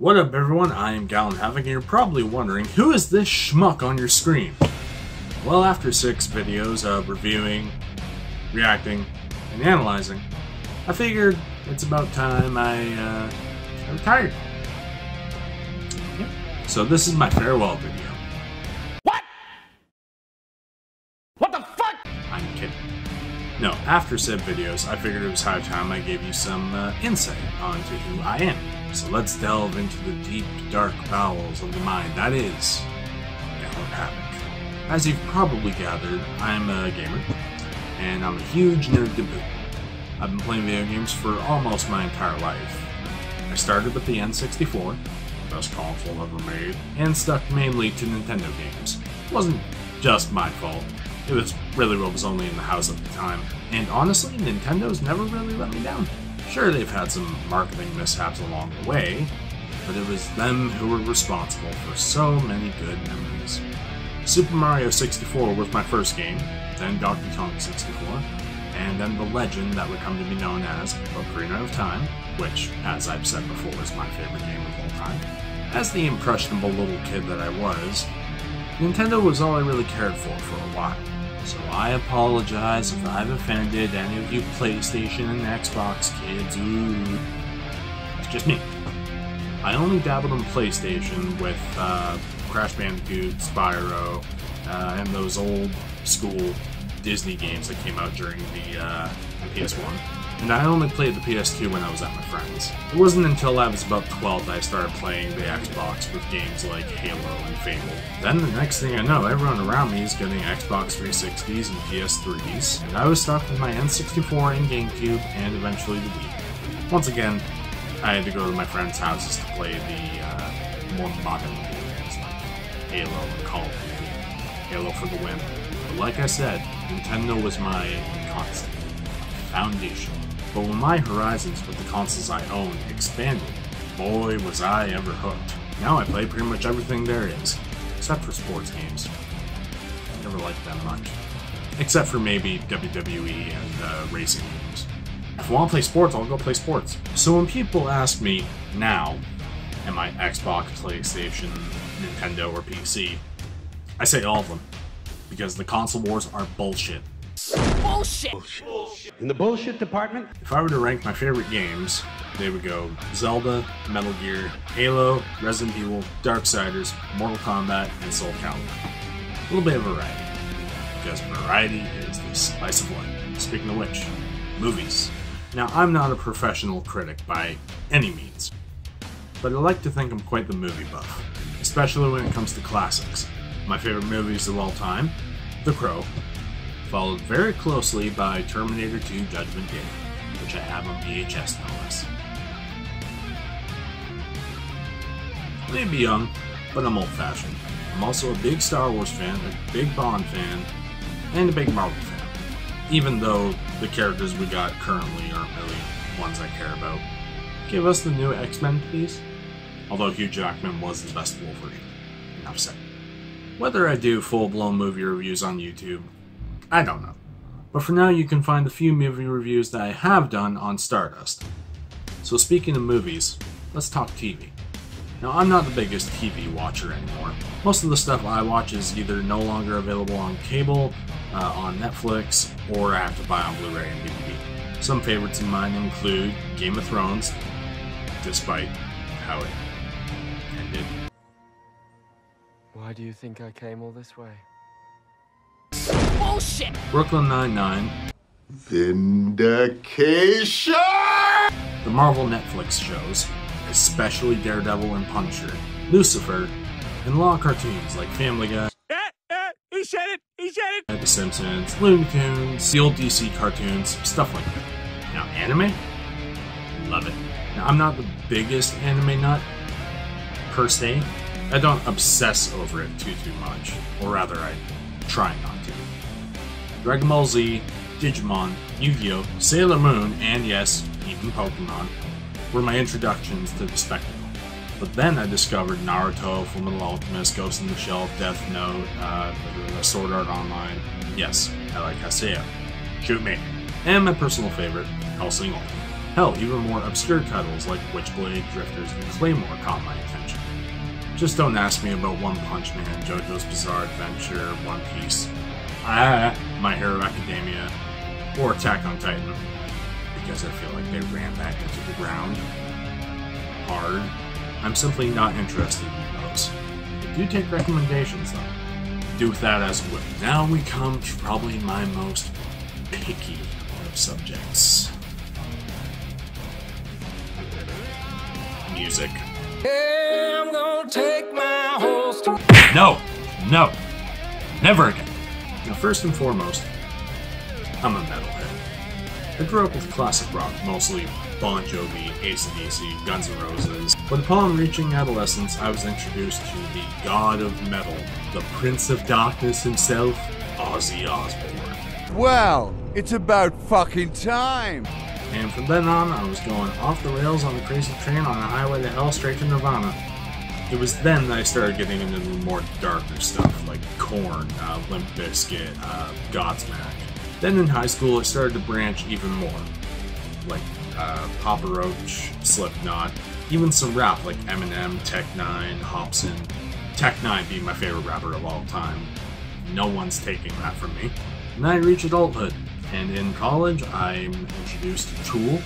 What up everyone, I am Gallant Havoc, and you're probably wondering, who is this schmuck on your screen? Well, after 6 videos of reviewing, reacting, and analyzing, I figured it's about time I retired. Yep. So this is my farewell video. What the fuck? I'm kidding. No, after said videos, I figured it was high time I gave you some insight onto who I am. So let's delve into the deep, dark bowels of the mind that is Gallant Havoc. As you've probably gathered, I'm a gamer, and I'm a huge nerd to boot. I've been playing video games for almost my entire life. I started with the N64, best console ever made, and stuck mainly to Nintendo games. It wasn't just my fault. It was really what was only in the house at the time, and honestly, Nintendo's never really let me down. Sure, they've had some marketing mishaps along the way, but it was them who were responsible for so many good memories. Super Mario 64 was my first game, then Donkey Kong 64, and then the legend that would come to be known as Ocarina of Time, which, as I've said before, is my favorite game of all time. As the impressionable little kid that I was, Nintendo was all I really cared for a while. So I apologize if I've offended any of you PlayStation and Xbox kids. Ooh, it's just me. I only dabbled in PlayStation with Crash Bandicoot, Spyro, and those old school Disney games that came out during the PS1. And I only played the PS2 when I was at my friend's. It wasn't until I was about 12 that I started playing the Xbox with games like Halo and Fable. Then the next thing I know, everyone around me is getting Xbox 360s and PS3s, and I was stuck with my N64 and GameCube and eventually the Wii. Once again, I had to go to my friend's houses to play the more modern games like Halo and Call of Duty, Halo for the win. But like I said, Nintendo was my constant, foundation. But when my horizons with the consoles I own expanded, boy was I ever hooked. Now I play pretty much everything there is, except for sports games. I never liked that much. Except for maybe WWE and racing games. If I want to play sports, I'll go play sports. So when people ask me now, am I Xbox, PlayStation, Nintendo, or PC? I say all of them. Because the console wars are bullshit. Bullshit! Bullshit. In the bullshit department? If I were to rank my favorite games, they would go Zelda, Metal Gear, Halo, Resident Evil, Darksiders, Mortal Kombat, and Soul Calibur. A little bit of variety. Because variety is the spice of life. Speaking of which, movies. Now, I'm not a professional critic by any means, but I like to think I'm quite the movie buff, especially when it comes to classics. My favorite movies of all time, The Crow, followed very closely by Terminator 2 Judgment Day, which I have on VHS no less. I may be young, but I'm old-fashioned. I'm also a big Star Wars fan, a big Bond fan, and a big Marvel fan. Even though the characters we got currently aren't really ones I care about. Give us the new X-Men, please. Although Hugh Jackman was the best Wolverine. Enough said. Whether I do full-blown movie reviews on YouTube, I don't know. But for now, you can find the few movie reviews that I have done on Stardust. So speaking of movies, let's talk TV. Now, I'm not the biggest TV watcher anymore. Most of the stuff I watch is either no longer available on cable, on Netflix, or I have to buy on Blu-ray and DVD. Some favorites of mine include Game of Thrones, despite how it ended. Why do you think I came all this way? Bullshit! Brooklyn Nine-Nine. Vindication! The Marvel Netflix shows, especially Daredevil and Punisher, Lucifer, and law cartoons like Family Guy, he said it! He said it! The Simpsons, Looney Tunes, the old DC cartoons, stuff like that. Now, anime? Love it. Now, I'm not the biggest anime nut, per se. I don't obsess over it too much, or rather, I try not to. Dragon Ball Z, Digimon, Yu-Gi-Oh, Sailor Moon, and yes, even Pokemon, were my introductions to the spectacle. But then I discovered Naruto, Fullmetal Alchemist, Ghost in the Shell, Death Note, Sword Art Online. Yes, I like Kaseya. Shoot me. And my personal favorite, Hellsing Ultimate. Hell, even more obscure titles like Witchblade, Drifters, and Claymore caught my attention. Just don't ask me about One Punch Man, JoJo's Bizarre Adventure, One Piece, My Hero Academia, or Attack on Titan, because I feel like they ran back into the ground hard. I'm simply not interested in those. I do take recommendations though. Do with that as well. Now we come to probably my most picky of subjects. Music. Hey, I'm gonna take my horse to— No, never again. Now, first and foremost, I'm a metalhead. I grew up with classic rock, mostly Bon Jovi, AC/DC, Guns N' Roses. But upon reaching adolescence, I was introduced to the god of metal, the Prince of Darkness himself, Ozzy Osbourne. Well, it's about fucking time! And from then on, I was going off the rails on the crazy train on the highway to hell straight to Nirvana. It was then that I started getting into the more darker stuff, like Korn, Limp Bizkit, Godsmack. Then in high school, I started to branch even more, like Papa Roach, Slipknot, even some rap like Eminem, Tech Nine, Hobson. Tech Nine being my favorite rapper of all time. No one's taking that from me. And then I reach adulthood. And in college, I'm introduced to Tool,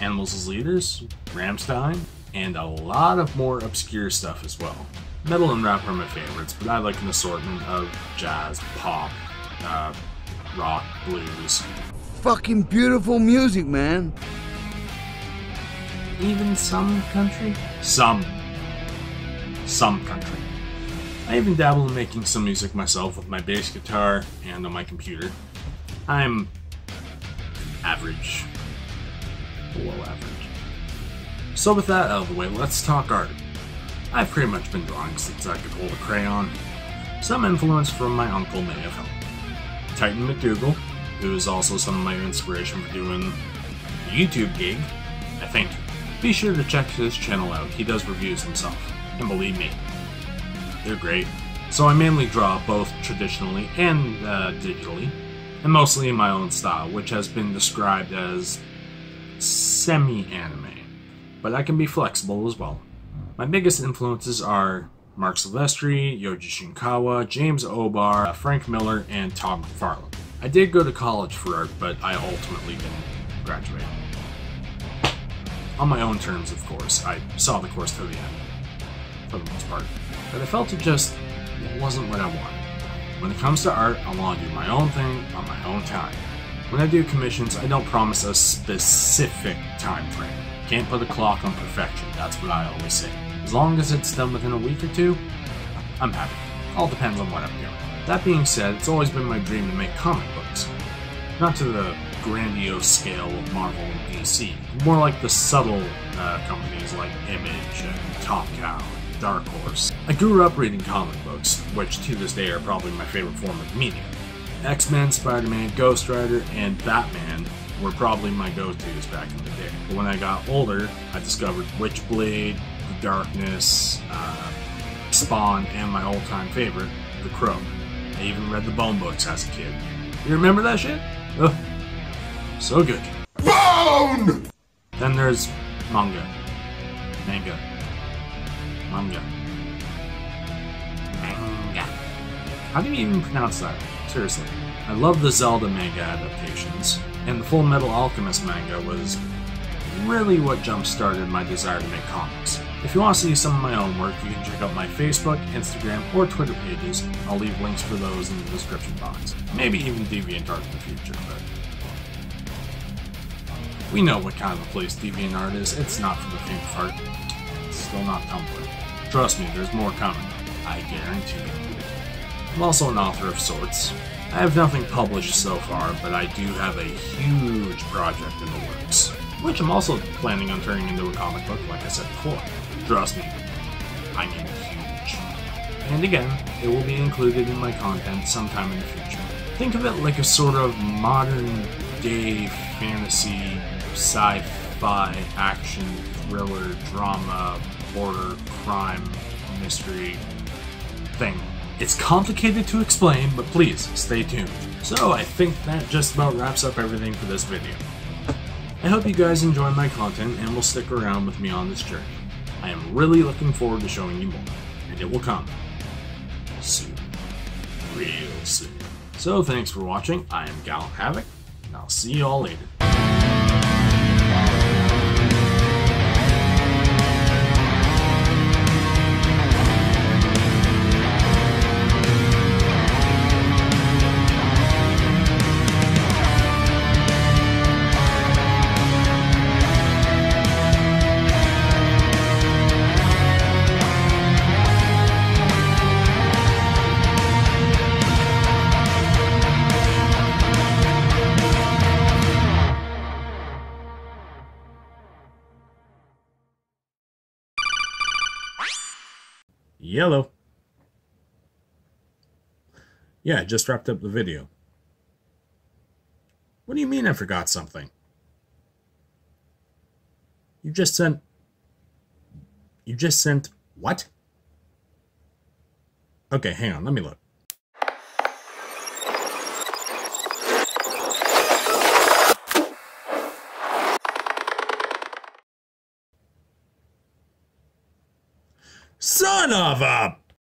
Animals as Leaders, Rammstein, and a lot of more obscure stuff as well. Metal and rap are my favorites, but I like an assortment of jazz, pop, rock, blues. Fucking beautiful music, man. Even some country? Some country. I even dabble in making some music myself with my bass guitar and on my computer. I'm average, below average. So with that out of the way, let's talk art. I've pretty much been drawing since I could hold a crayon. Some influence from my uncle may have helped. Titan McDougal, who is also some of my inspiration for doing the YouTube gig, I think. Be sure to check his channel out, he does reviews himself, and believe me, they're great. So I mainly draw both traditionally and digitally, and mostly in my own style, which has been described as semi-anime, but I can be flexible as well. My biggest influences are Mark Silvestri, Yoji Shinkawa, James Obar, Frank Miller, and Todd McFarlane. I did go to college for art, but I ultimately didn't graduate. On my own terms, of course. I saw the course to the end, for the most part, but I felt it just wasn't what I wanted. When it comes to art, I want to do my own thing on my own time. When I do commissions, I don't promise a specific time frame. Can't put a clock on perfection, that's what I always say. As long as it's done within a week or two, I'm happy. All depends on what I'm doing. That being said, it's always been my dream to make comic books. Not to the grandiose scale of Marvel and DC, more like the subtle companies like Image and Top Cow. Dark Horse. I grew up reading comic books, which to this day are probably my favorite form of media. X-Men, Spider-Man, Ghost Rider, and Batman were probably my go-tos back in the day. But when I got older, I discovered Witchblade, The Darkness, Spawn, and my all-time favorite, The Crow. I even read the Bone books as a kid. You remember that shit? Ugh. So good. Bone! Then there's manga. How do you even pronounce that? Seriously. I love the Zelda manga adaptations, and the Fullmetal Alchemist manga was really what jump-started my desire to make comics. If you want to see some of my own work, you can check out my Facebook, Instagram, or Twitter pages. I'll leave links for those in the description box. Maybe even DeviantArt in the future, but we know what kind of a place DeviantArt is. It's not for the faint of heart. It's still not Tumblr. Trust me, there's more coming. I guarantee you. I'm also an author of sorts. I have nothing published so far, but I do have a huge project in the works, which I'm also planning on turning into a comic book, like I said before. Trust me, I mean huge. And again, it will be included in my content sometime in the future. Think of it like a sort of modern-day fantasy, sci-fi, action, thriller, drama, horror, crime, mystery thing. It's complicated to explain, but please stay tuned. So I think that just about wraps up everything for this video. I hope you guys enjoy my content and will stick around with me on this journey. I am really looking forward to showing you more, and it will come soon. Real soon. So thanks for watching, I am Gallant Havoc, and I'll see you all later. Yellow. Yeah, I just wrapped up the video. What do you mean I forgot something? You just sent what? Okay, hang on, let me look. Son of a...